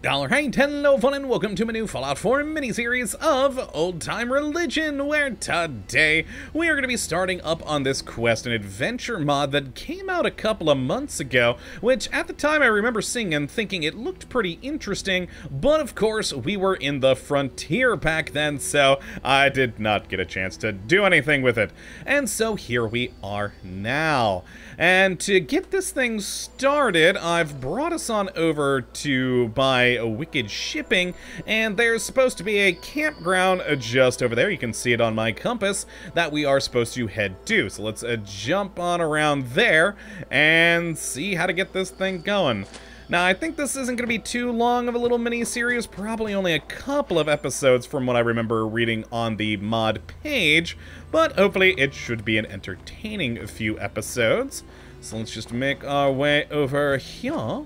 Hello, fun, and welcome to my new Fallout 4 mini-series of Old Time Religion, where today we are going to be starting up on this quest and adventure mod that came out a couple of months ago, which at the time I remember seeing and thinking it looked pretty interesting, but of course we were in the frontier back then, so I did not get a chance to do anything with it. And so here we are now. And to get this thing started, I've brought us on over to my Wicked Shipping, and there's supposed to be a campground just over there. You can see it on my compass that we are supposed to head to. So let's jump on around there and see how to get this thing going. Now, I think this isn't going to be too long of a little mini-series, probably only a couple of episodes from what I remember reading on the mod page, but hopefully it should be an entertaining few episodes. So let's just make our way over here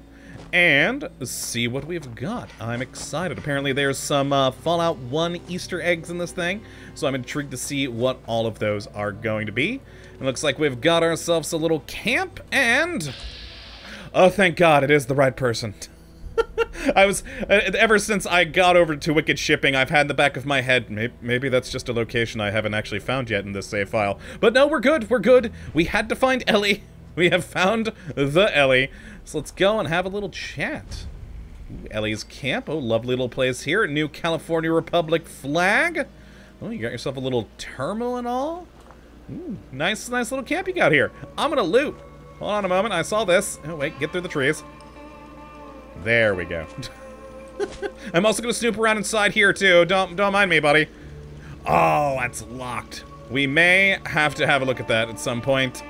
and see what we've got. I'm excited. Apparently there's some Fallout 1 Easter eggs in this thing, so I'm intrigued to see what all of those are going to be. It looks like we've got ourselves a little camp, and oh, thank God, it is the right person. I was, ever since I got over to Wicked Shipping, I've had in the back of my head, maybe that's just a location I haven't actually found yet in this save file. But no, we're good, we're good. We had to find Ellie. We have found the Ellie. So let's go and have a little chat. Ooh, Ellie's camp. Oh, lovely little place here. New California Republic flag. Oh, you got yourself a little terminal and all. Ooh, nice, nice little camp you got here. I'm gonna loot. Hold on a moment. I saw this. Oh, wait. Get through the trees. There we go. I'm also gonna snoop around inside here, too. Don't mind me, buddy. Oh, that's locked. We may have to have a look at that at some point.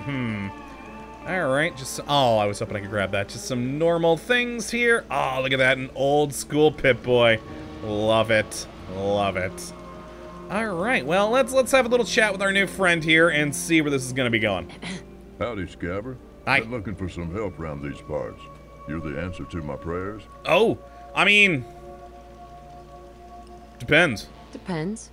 Alright, just some, oh, I was hoping I could grab that. Just some normal things here. Oh, look at that, an old school Pip-Boy. Love it. Love it. Alright, well, let's have a little chat with our new friend here and see where this is going to be going. Howdy, Scabber. Hi. I'm looking for some help around these parts. You're the answer to my prayers? Oh, I mean, depends. Depends.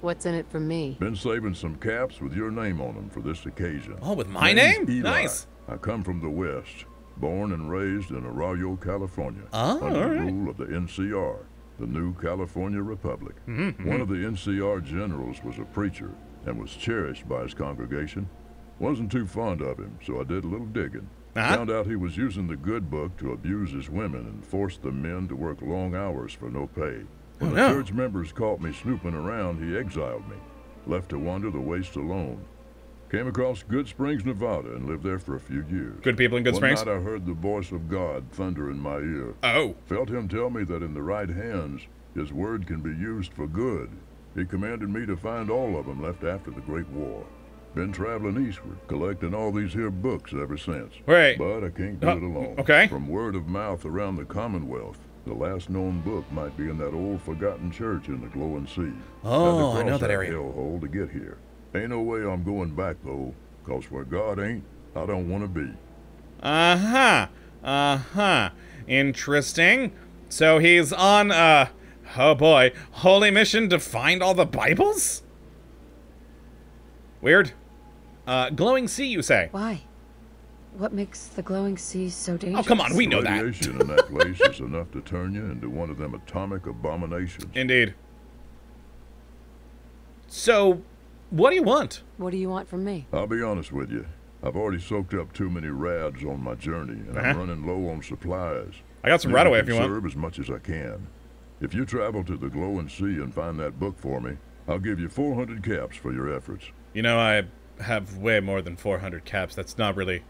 What's in it for me? Been saving some caps with your name on them for this occasion. Oh, with my name? Eli. Nice. I come from the West, born and raised in Arroyo, California. Oh, under all right. The rule of the NCR, the New California Republic. Mm-hmm. One of the NCR generals was a preacher and was cherished by his congregation. Wasn't too fond of him, so I did a little digging. Uh-huh. Found out he was using the good book to abuse his women and force the men to work long hours for no pay. When the church members caught me snooping around, he exiled me, left to wander the wastes alone. Came across Good Springs, Nevada, and lived there for a few years. Good people in Good Springs? One night I heard the voice of God thunder in my ear. Oh. Felt him tell me that in the right hands, his word can be used for good. He commanded me to find all of them left after the Great War. Been traveling eastward, collecting all these here books ever since. Right. But I can't do it alone. Okay. From word of mouth around the Commonwealth, the last known book might be in that old forgotten church in the Glowing Sea. Oh, I know that area. Hellhole to get here. Ain't no way I'm going back, though, because where God ain't, I don't want to be. Uh-huh. Uh-huh. Interesting. So he's on, oh boy, holy mission to find all the Bibles? Weird. Glowing Sea, you say? Why? What makes the Glowing Sea so dangerous? Oh, come on, we know that. Radiation in that place is enough to turn you into one of them atomic abominations. Indeed. So, what do you want? What do you want from me? I'll be honest with you. I've already soaked up too many rads on my journey, and I'm running low on supplies. I got some Radaway if you want. Serve as much as I can. If you travel to the Glowing Sea and find that book for me, I'll give you 400 caps for your efforts. You know, I have way more than 400 caps. That's not really...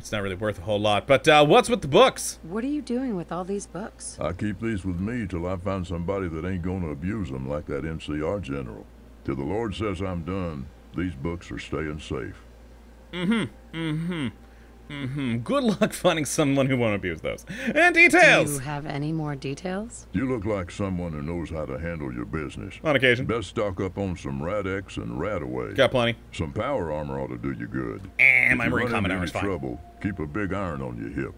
It's not really worth a whole lot, but what's with the books? What are you doing with all these books? I keep these with me till I find somebody that ain't gonna abuse them like that NCR general. Till the Lord says I'm done, these books are staying safe. Good luck finding someone who won't abuse those. And details! Do you have any more details? You look like someone who knows how to handle your business. On occasion. Best stock up on some Rad-X and Radaway. Got plenty. Some power armor ought to do you good. And my Marine Combat armor's fine. Trouble, keep a big iron on your hip.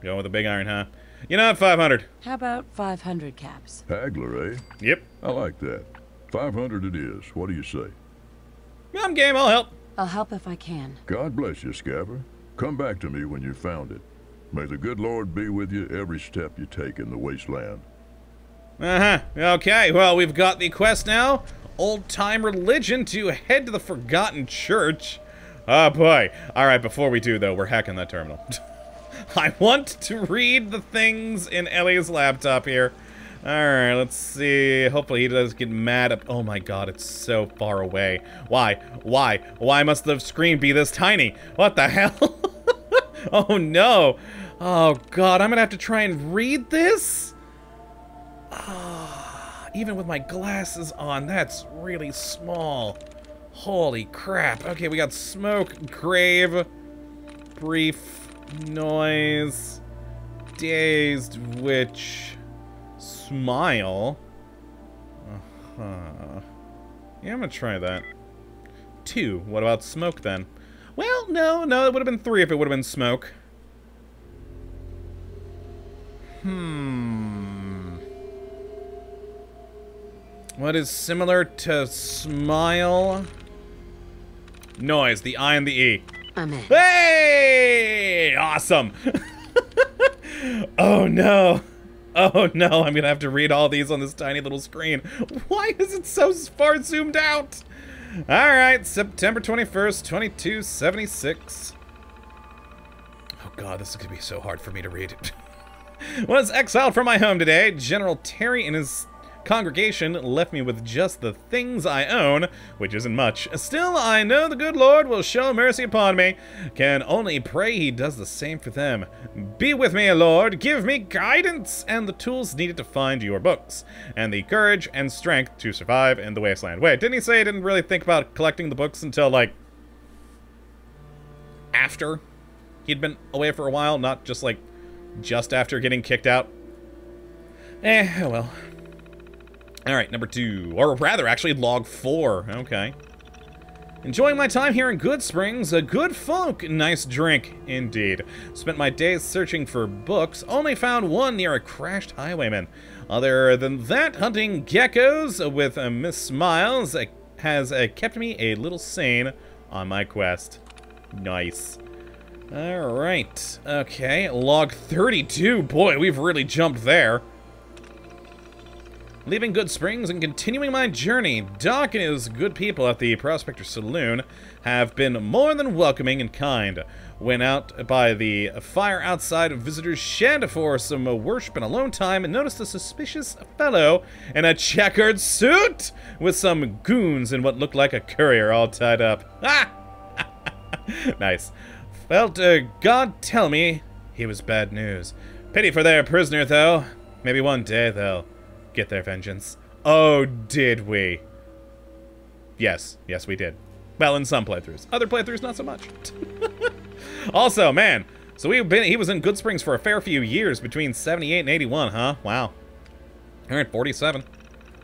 Going with a big iron, huh? You know, 500. How about 500 caps? Haggler, eh? Yep. I like that. 500 it is. What do you say? I'm game. I'll help. I'll help if I can. God bless you, Scabber. Come back to me when you found it. May the good Lord be with you every step you take in the wasteland. Okay, well, we've got the quest now. Old Time Religion to head to the Forgotten Church. Oh, boy. Alright, before we do, though, we're hacking that terminal. I want to read the things in Elliot's laptop here. Alright, let's see. Hopefully he doesn't get mad at... Oh my god, it's so far away. Why? Why? Why must the screen be this tiny? What the hell? Oh no! Oh god, I'm gonna have to try and read this? Oh, even with my glasses on, that's really small. Holy crap. Okay, we got smoke, grave, brief, noise, dazed witch, smile. Uh-huh. Yeah, I'm gonna try that. 2. What about smoke then? Well, no, it would have been 3 if it would have been smoke. What is similar to smile? Noise, the I and the E. Amen. Hey! Awesome! Oh no. Oh no, I'm gonna have to read all these on this tiny little screen. Why is it so far zoomed out? Alright, September 21st, 2276. Oh god, this is gonna be so hard for me to read. Was exiled from my home today. General Terry and his congregation left me with just the things I own, which isn't much. Still, I know the good Lord will show mercy upon me. Can only pray he does the same for them. Be with me, Lord. Give me guidance and the tools needed to find your books, and the courage and strength to survive in the wasteland. Wait, didn't he say he didn't really think about collecting the books until, like, after he'd been away for a while? Not just, like, just after getting kicked out? Oh well. Alright, number 2. Or rather, actually, log 4. Okay. Enjoying my time here in Good Springs. A good folk, nice drink, indeed. Spent my days searching for books. Only found one near a crashed highwayman. Other than that, hunting geckos with Miss Smiles has kept me a little sane on my quest. Nice. Alright. Okay, log 32. Boy, we've really jumped there. Leaving Good Springs and continuing my journey, Doc and his good people at the Prospector Saloon have been more than welcoming and kind. Went out by the fire outside a visitor's shed for some worship and alone time and noticed a suspicious fellow in a checkered suit with some goons and what looked like a courier all tied up. Ha! Nice. Felt, God tell me, he was bad news. Pity for their prisoner, though. Maybe one day, though. Get their vengeance. Oh, did we? Yes. Yes, we did. Well, in some playthroughs. Other playthroughs, not so much. Also, man, so he was in Good Springs for a fair few years between 78 and 81, huh? Wow. Alright, 47.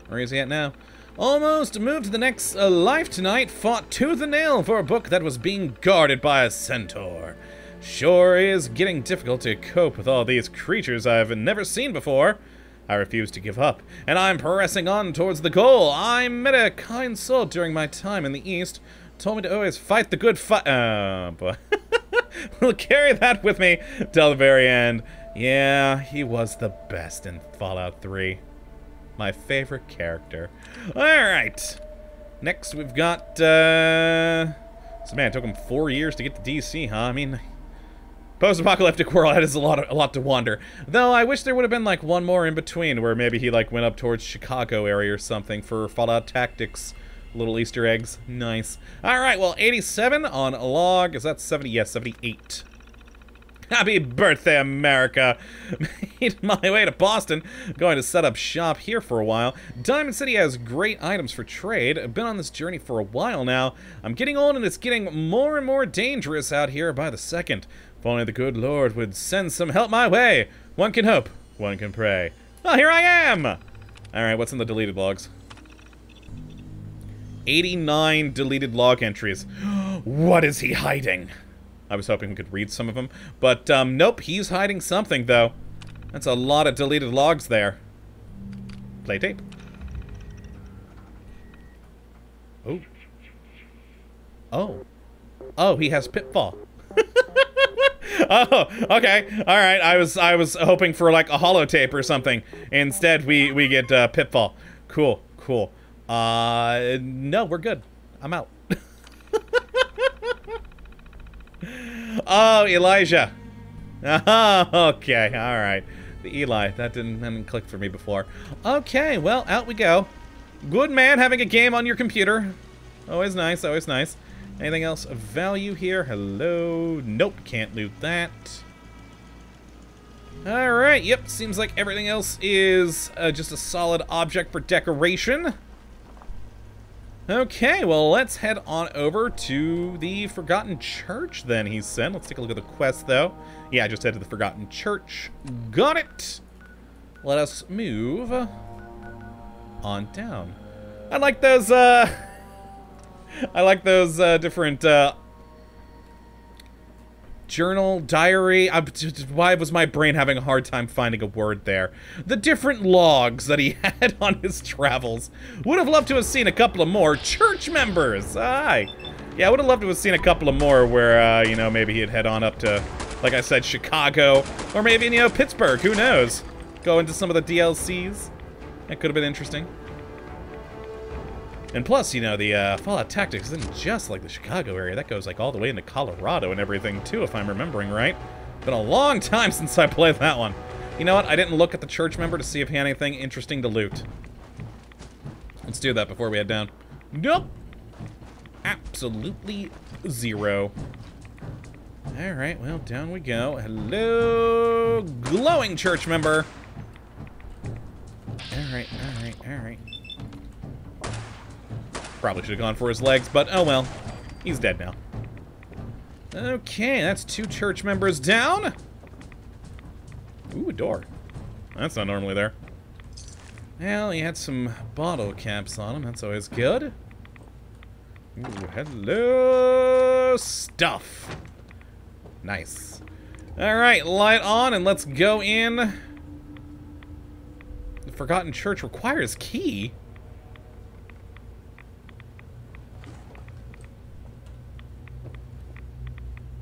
Where is he at now? Almost moved to the next life tonight, fought tooth and nail for a book that was being guarded by a centaur. Sure is getting difficult to cope with all these creatures I've never seen before. I refuse to give up, and I'm pressing on towards the goal. I met a kind soul during my time in the East. Told me to always fight the good fight. But we'll carry that with me till the very end. Yeah, he was the best in Fallout 3. My favorite character. Alright. Next we've got, so man, it took him 4 years to get to DC, huh? I mean... Post-apocalyptic world has a lot to wonder. Though I wish there would have been like one more in between where maybe he like went up towards Chicago area or something for Fallout Tactics. Little Easter eggs. Nice. Alright, well 87 on log. Is that 70? Yes, 78. Happy birthday, America! Made my way to Boston. Going to set up shop here for a while. Diamond City has great items for trade. I've been on this journey for a while now. I'm getting old and it's getting more and more dangerous out here by the second. If only the good Lord would send some help my way. One can hope, one can pray. Well, here I am! Alright, what's in the deleted logs? 89 deleted log entries. What is he hiding? I was hoping we could read some of them. But, nope, he's hiding something, though. That's a lot of deleted logs there. Play tape. Oh. Oh. Oh, he has Pitfall. Oh, okay. All right. I was hoping for like a holotape or something. Instead, we get Pitfall. Cool, cool. No, we're good. I'm out. Oh, Elijah. Oh, okay. All right. The Eli. That didn't click for me before. Okay. Well, out we go. Good man having a game on your computer. Always nice. Always nice. Anything else of value here? Hello? Nope, can't loot that. Alright, yep, seems like everything else is just a solid object for decoration. Okay, well, let's head on over to the Forgotten Church then, he said. Let's take a look at the quest, though. Yeah, just head to the Forgotten Church. Got it! Let us move on down. I like those, different journal, diary. Why was my brain having a hard time finding a word there? The different logs that he had on his travels. Would have loved to have seen a couple of more church members. Aye. Yeah, I would have loved to have seen a couple of more where, you know, maybe he'd head on up to, like I said, Chicago. Or maybe, you know, Pittsburgh. Who knows? Go into some of the DLCs. That could have been interesting. And plus, you know, the Fallout Tactics isn't just like the Chicago area. That goes like all the way into Colorado and everything too, if I'm remembering right. Been a long time since I played that one. You know what? I didn't look at the church member to see if he had anything interesting to loot. Let's do that before we head down. Nope. Absolutely zero. All right. Well, down we go. Hello, glowing church member. All right. All right. All right. Probably should have gone for his legs, but oh well. He's dead now. Okay, that's two church members down. Ooh, a door. That's not normally there. Well, he had some bottle caps on him. That's always good. Ooh, hello, stuff. Nice. All right, light on, and let's go in. The Forgotten Church requires key.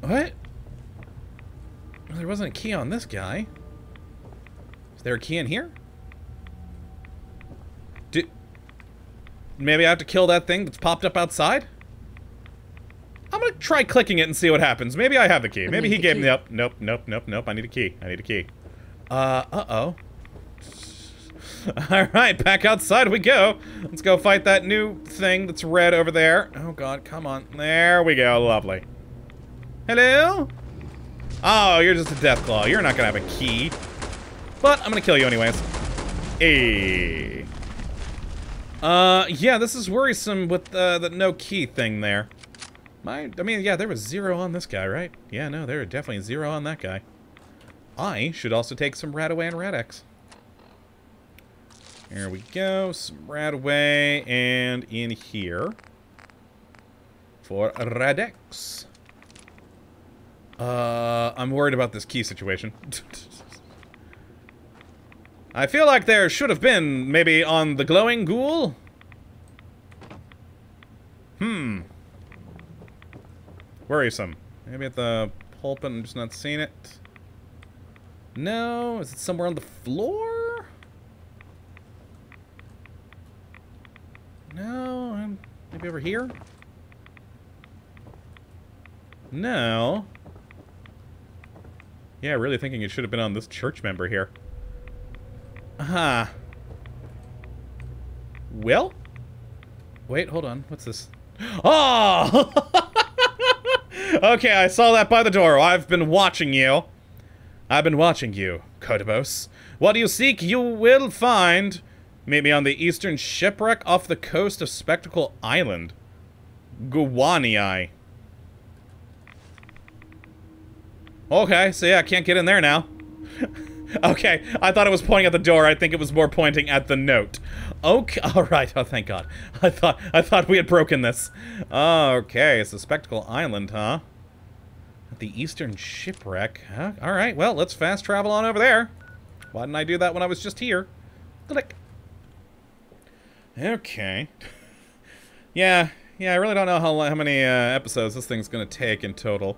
What? Well, there wasn't a key on this guy. Is there a key in here? Maybe I have to kill that thing that's popped up outside? I'm gonna try clicking it and see what happens. Maybe I have the key. Maybe he gave me up. Nope, nope, nope, nope. I need a key. I need a key. Uh-oh. Alright, back outside we go. Let's go fight that new thing that's red over there. Oh god, come on. There we go. Lovely. Hello? Oh, you're just a Deathclaw. You're not gonna have a key. But I'm gonna kill you anyways. Hey. Yeah, this is worrisome with the no key thing there. I mean, yeah, there was zero on this guy, right? Yeah, no, there were definitely zero on that guy. I should also take some Radaway and Rad-X. There we go. Some Radaway and in here for Rad-X. I'm worried about this key situation. I feel like there should have been, maybe on the glowing ghoul? Hmm. Worrisome. Maybe at the pulpit, I'm just not seeing it. No, is it somewhere on the floor? No, maybe over here? No. Yeah, really thinking it should have been on this church member here. Aha. Well? Wait, hold on. What's this? Oh! Okay, I saw that by the door. I've been watching you. I've been watching you, Kotobos. What you seek, you will find. Meet me on the eastern shipwreck off the coast of Spectacle Island. Guwaniai. Okay, so yeah, I can't get in there now. Okay, I thought it was pointing at the door. I think it was more pointing at the note. Okay, all right. Oh, thank God. I thought we had broken this. Okay, it's a Spectacle Island, huh? At the Eastern Shipwreck, huh? All right, well, let's fast travel on over there. Why didn't I do that when I was just here? Click. Okay. Yeah, I really don't know how many episodes this thing's gonna take in total.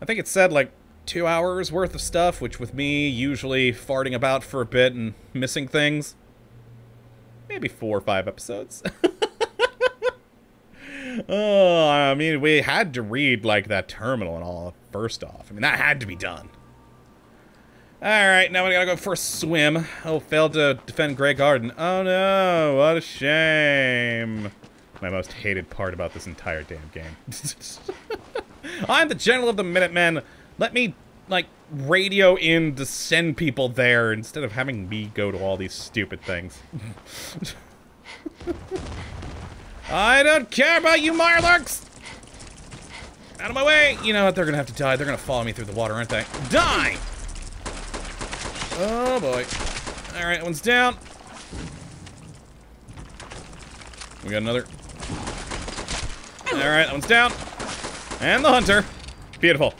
I think it said like 2 hours worth of stuff, which with me usually farting about for a bit and missing things, maybe 4 or 5 episodes. Oh, I mean, we had to read like that terminal and all first off. I mean, that had to be done. All right, now we gotta go for a swim. Oh, failed to defend Grey Garden. Oh no, what a shame. My most hated part about this entire damn game. I'm the general of the Minutemen. Let me, like, radio in to send people there instead of having me go to all these stupid things. I don't care about you, Mirelurks! Out of my way! You know what? They're gonna have to die. They're gonna follow me through the water, aren't they? Die! Oh, boy. Alright, that one's down. We got another. Alright, that one's down. And the hunter. Beautiful.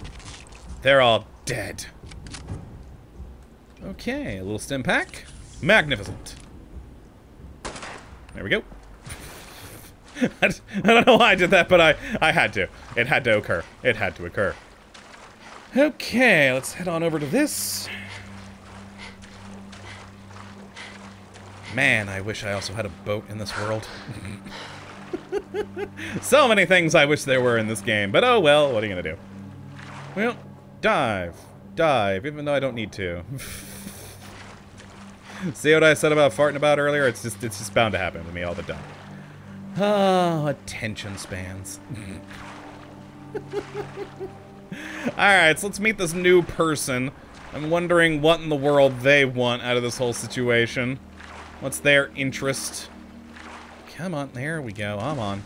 They're all dead. Okay, a little stim pack. Magnificent. There we go. I don't know why I did that, but I had to. It had to occur. It had to occur. Okay, let's head on over to this. Man, I wish I also had a boat in this world. So many things I wish there were in this game, but oh well, what are you gonna do? Well, dive. Dive, even though I don't need to. See what I said about farting about earlier? It's just bound to happen with me all the time. Oh, attention spans. Alright, so let's meet this new person. I'm wondering what in the world they want out of this whole situation. What's their interest? Come on, there we go, I'm on.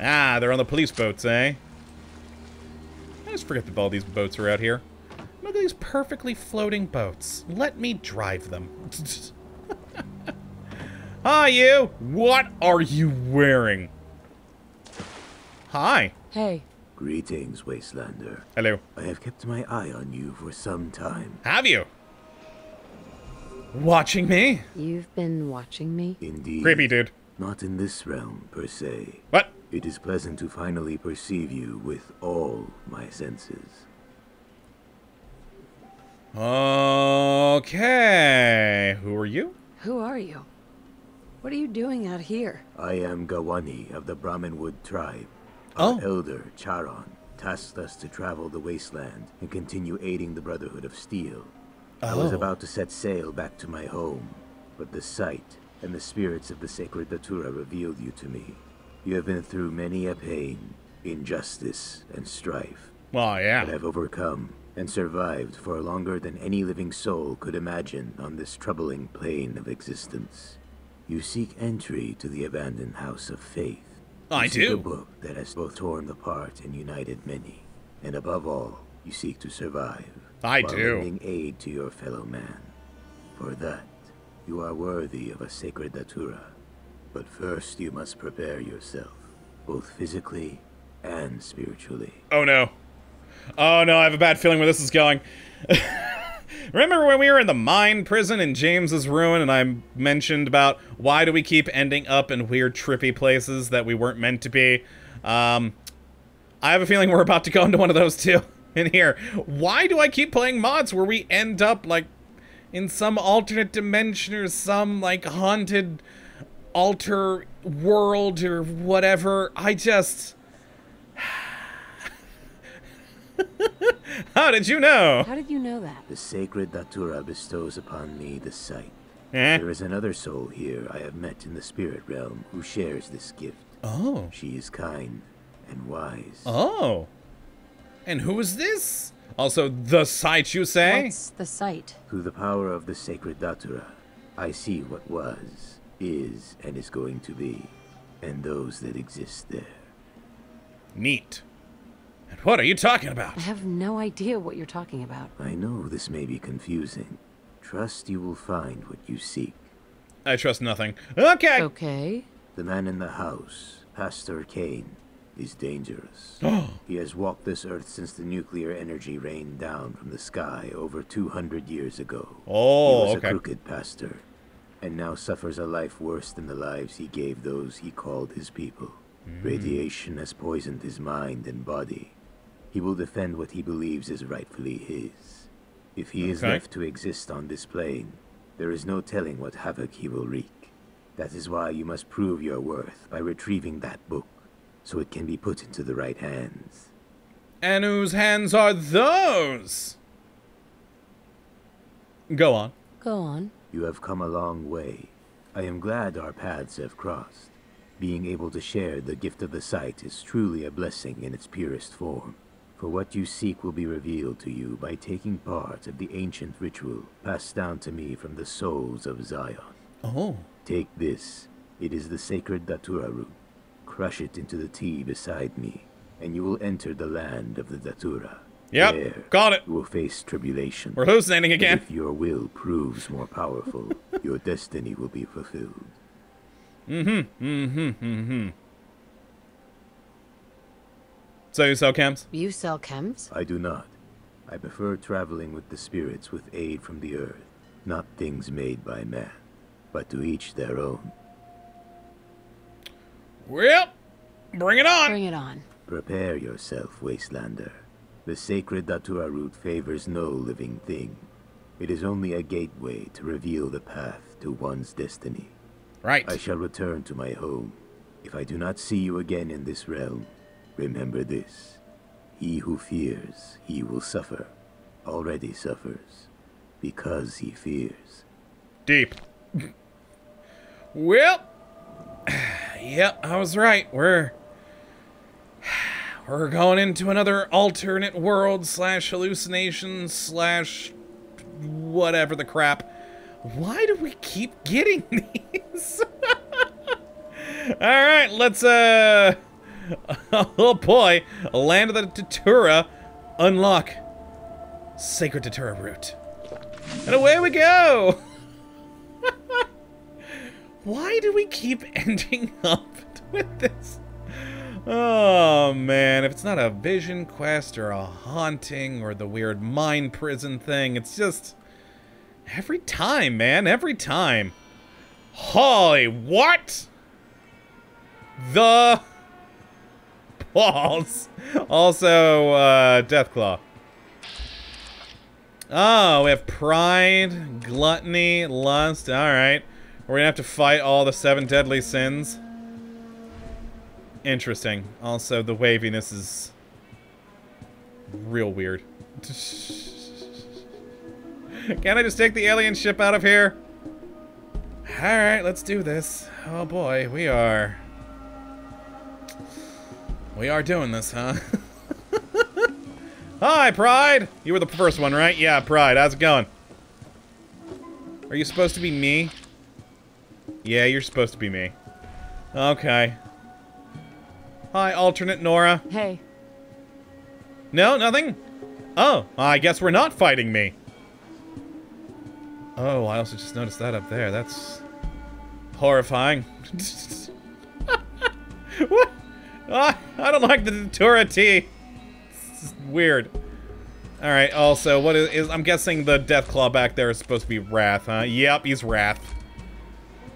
Ah, they're on the police boats, eh? I just forget that all these boats are out here. Look at these perfectly floating boats. Let me drive them. Hi, you! What are you wearing? Hi. Hey. Greetings, Wastelander. Hello. I have kept my eye on you for some time. Have you? Watching me? You've been watching me? Indeed. Creepy, dude. Not in this realm, per se. What? It is pleasant to finally perceive you with all my senses. Okay. Who are you? Who are you? What are you doing out here? I am Gawani of the Brahminwood tribe. Oh. Our elder, Charon, tasked us to travel the wasteland and continue aiding the Brotherhood of Steel. Oh. I was about to set sail back to my home, but the sight and the spirits of the sacred Datura revealed you to me. You have been through many a pain, injustice, and strife. Oh, yeah. But I've overcome and survived for longer than any living soul could imagine on this troubling plane of existence. You seek entry to the abandoned house of faith. I do. A book that has both torn apart and united many. And above all, you seek to survive. I do. While lending aid to your fellow man. For that, you are worthy of a sacred Datura. But first, you must prepare yourself, both physically and spiritually. Oh no. Oh no, I have a bad feeling where this is going. Remember when we were in the mine prison in James's ruin and I mentioned about why do we keep ending up in weird trippy places that we weren't meant to be? I have a feeling we're about to go into one of those too in here. Why do I keep playing mods where we end up like in some alternate dimension or some like haunted alter world or whatever? I just... How did you know? How did you know that? The sacred Datura bestows upon me the sight. Eh? There is another soul here I have met in the spirit realm who shares this gift. Oh. She is kind and wise. Oh. And who is this? Also, the sight, you say? What's the sight? Through the power of the sacred Datura, I see what was, is, and is going to be, and those that exist there. Neat. And what are you talking about? I have no idea what you're talking about. I know this may be confusing. Trust you will find what you seek. I trust nothing. Okay. Okay. The man in the house, Pastor Kane, is dangerous. He has walked this earth since the nuclear energy rained down from the sky over 200 years ago. Oh, he was a crooked pastor, and now suffers a life worse than the lives he gave those he called his people. Mm. Radiation has poisoned his mind and body. He will defend what he believes is rightfully his. If he is left to exist on this plane, there is no telling what havoc he will wreak. That is why you must prove your worth by retrieving that book, so it can be put into the right hands. And whose hands are those? Go on. Go on. You have come a long way. I am glad our paths have crossed. Being able to share the gift of the sight is truly a blessing in its purest form. For what you seek will be revealed to you by taking part of the ancient ritual passed down to me from the souls of Zion. Oh. Take this. It is the sacred Datura root. Crush it into the tea beside me, and you will enter the land of the Datura. Yep, there, got it. You will face tribulation. We're hallucinating again. If your will proves more powerful, your destiny will be fulfilled. Mm-hmm, mm-hmm, mm-hmm. So you sell chems? You sell chems? I do not. I prefer traveling with the spirits with aid from the earth, not things made by man, but to each their own. Well, bring it on. Bring it on. Prepare yourself, Wastelander. The sacred Datura root favors no living thing. It is only a gateway to reveal the path to one's destiny. Right. I shall return to my home. If I do not see you again in this realm, remember this. He who fears, he will suffer. Already suffers. Because he fears. Deep. Well. Yep, I was right. We're going into another alternate world slash hallucination slash whatever the crap. Why do we keep getting these? Alright, let's oh boy, Land of the Datura, unlock Sacred Datura route. And away we go! Why do we keep ending up with this? Oh man, if it's not a vision quest or a haunting or the weird mind prison thing, it's just... every time, man, every time. Holy, what? The... balls. Also, Deathclaw. Oh, we have pride, gluttony, lust, alright. We're gonna have to fight all the 7 deadly sins. Interesting. Also, the waviness is... real weird. Can't I just take the alien ship out of here? Alright, let's do this. Oh boy, we are... we are doing this, huh? Hi, Pride! You were the first one, right? Yeah, Pride, how's it going? Are you supposed to be me? Yeah, you're supposed to be me. Okay. Hi, alternate Nora. Hey. No, nothing? Oh, I guess we're not fighting me. Oh, I also just noticed that up there. That's... horrifying. What? Oh, I don't like the Datura tea. It's weird. Alright, also, what is... I'm guessing the Deathclaw back there is supposed to be Wrath, huh? Yep, he's Wrath.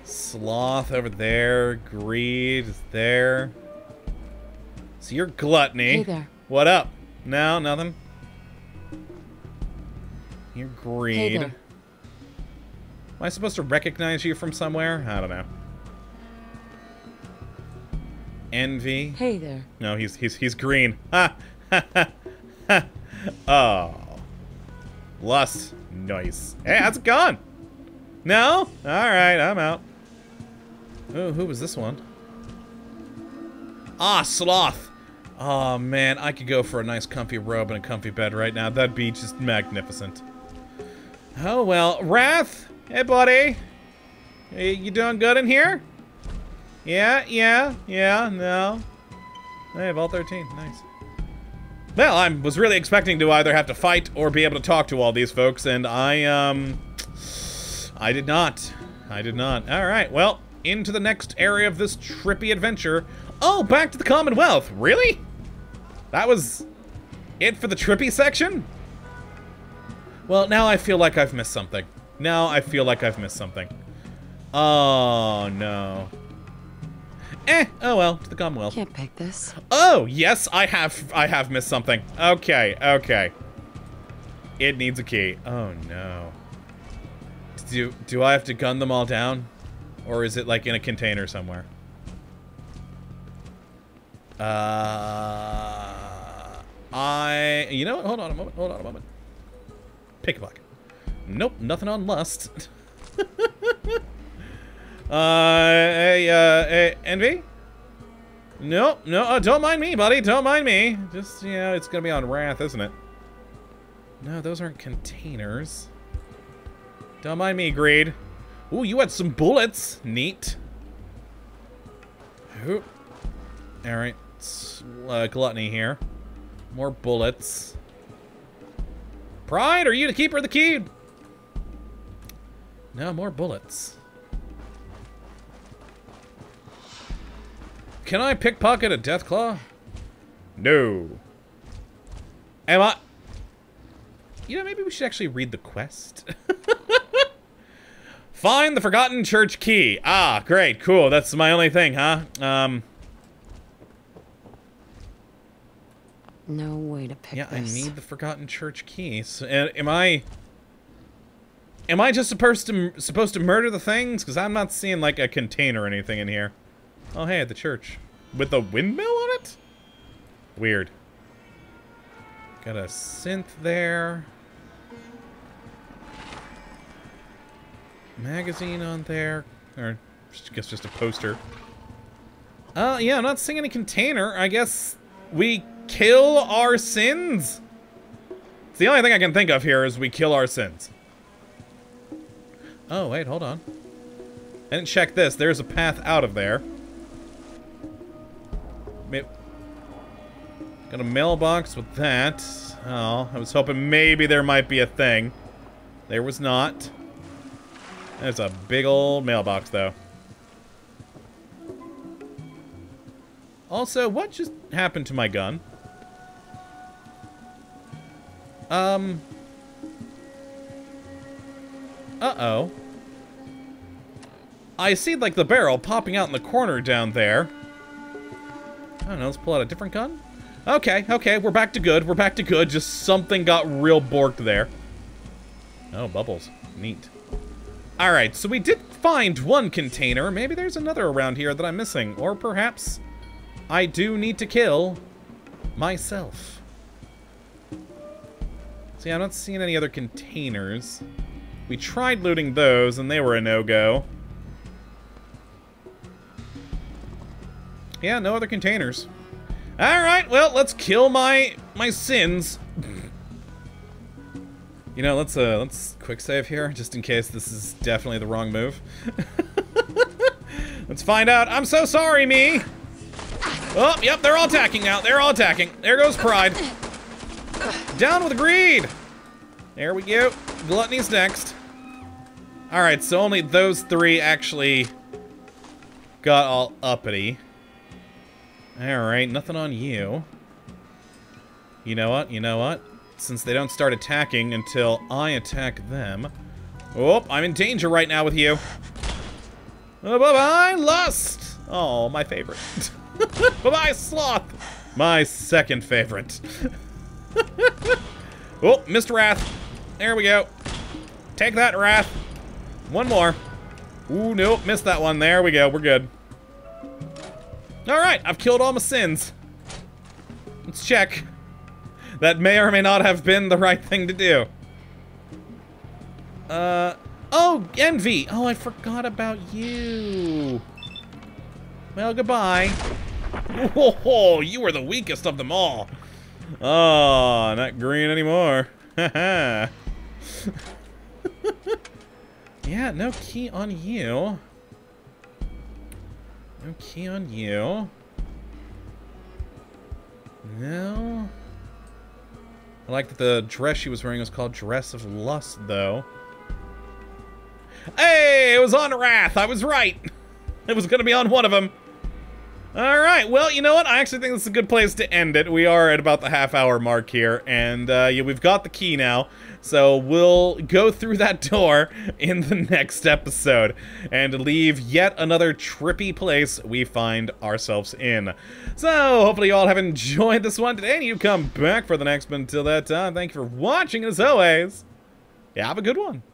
Sloth over there. Greed is there. So you're Gluttony. Hey there. What up? No, nothing. You're Greed. Hey there. Am I supposed to recognize you from somewhere? I don't know. Envy. Hey there. No, he's green. Ha! Ha! Ha! Oh. Lust. Nice. Hey, how's it going? No? Alright, I'm out. Ooh, who was this one? Ah, Sloth! Oh man, I could go for a nice comfy robe and a comfy bed right now. That'd be just magnificent. Oh well. Wrath! Hey, buddy. Hey, you doing good in here? Yeah, yeah, yeah, no. I have all 13. Nice. Well, I was really expecting to either have to fight or be able to talk to all these folks, and I did not. I did not. All right, well, into the next area of this trippy adventure. Oh, back to the Commonwealth. Really? That was it for the trippy section? Well, now I feel like I've missed something. Now I feel like I've missed something. Oh, no. Eh, oh well, to the Commonwealth. Can't pick this. Oh, yes, I have missed something. Okay, okay. It needs a key. Oh no. Do I have to gun them all down? Or is it like in a container somewhere? You know what? Hold on a moment, hold on a moment. Pick a pocket. Nope, nothing on lust. Hey, Envy? Nope, no, don't mind me, buddy, don't mind me. Just, you know, it's gonna be on Wrath, isn't it? No, those aren't containers. Don't mind me, Greed. Ooh, you had some bullets. Neat. Ooh. Alright. Gluttony here. More bullets. Pride, are you the keeper of the key? No, more bullets. Can I pickpocket a Deathclaw? No. Am I... You know, maybe we should actually read the quest. Find the forgotten church key. Ah, great, cool. That's my only thing, huh? No way to pick. Yeah, this. I need the forgotten church key. So, am I just supposed to murder the things? Because I'm not seeing like a container or anything in here. Oh, hey, at the church with the windmill on it. Weird. Got a synth there. Magazine on there, or I guess just a poster. Yeah, I'm not seeing any container. I guess we kill our sins. It's the only thing I can think of here is we kill our sins. Oh wait, hold on. I didn't check this. There's a path out of there. Got a mailbox with that. Oh, I was hoping maybe there might be a thing. There was not. There's a big old mailbox, though. Also, what just happened to my gun? Uh-oh. I see, like, the barrel popping out in the corner down there. I don't know, let's pull out a different gun? Okay, okay, we're back to good, we're back to good. Just something got real borked there. Oh, bubbles. Neat. Alright, so we did find one container. Maybe there's another around here that I'm missing. Or perhaps I do need to kill myself. See, I'm not seeing any other containers. We tried looting those, and they were a no-go. Yeah, no other containers. Alright, well, let's kill my sins. You know, let's quick save here, just in case this is definitely the wrong move. Let's find out. I'm so sorry, me! Oh, yep, they're all attacking now. They're all attacking. There goes Pride. Down with Greed! There we go. Gluttony's next. Alright, so only those three actually got all uppity. Alright, nothing on you. You know what? You know what? Since they don't start attacking until I attack them. Oh, I'm in danger right now with you. Oh, bye-bye, lust! Oh, my favorite. Bye-bye, sloth! My second favorite. Oh, missed Wrath. There we go. Take that, Wrath. One more. Ooh, nope, missed that one. There we go, we're good. Alright, I've killed all my sins. Let's check. That may or may not have been the right thing to do. Oh, Envy! Oh, I forgot about you. Well, goodbye. Whoa, you were the weakest of them all. Oh, not green anymore. Haha. Yeah, no key on you. No key on you. No. I like that the dress she was wearing was called Dress of Lust, though. Hey, it was on Wrath. I was right. It was going to be on one of them. Alright, well, you know what? I actually think this is a good place to end it. We are at about the half-hour mark here, and yeah, we've got the key now, so we'll go through that door in the next episode and leave yet another trippy place we find ourselves in. So, hopefully you all have enjoyed this one today, and you come back for the next one. Until that time, thank you for watching, as always. Yeah, have a good one.